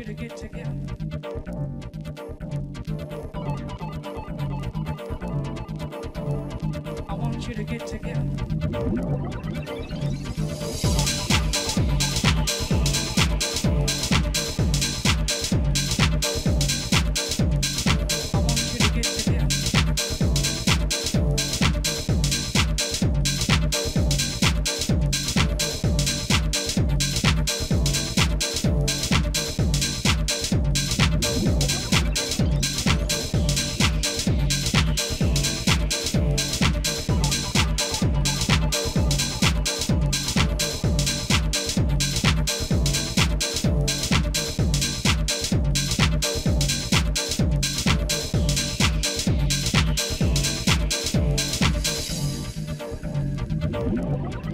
you to get together. I want you to get together. No.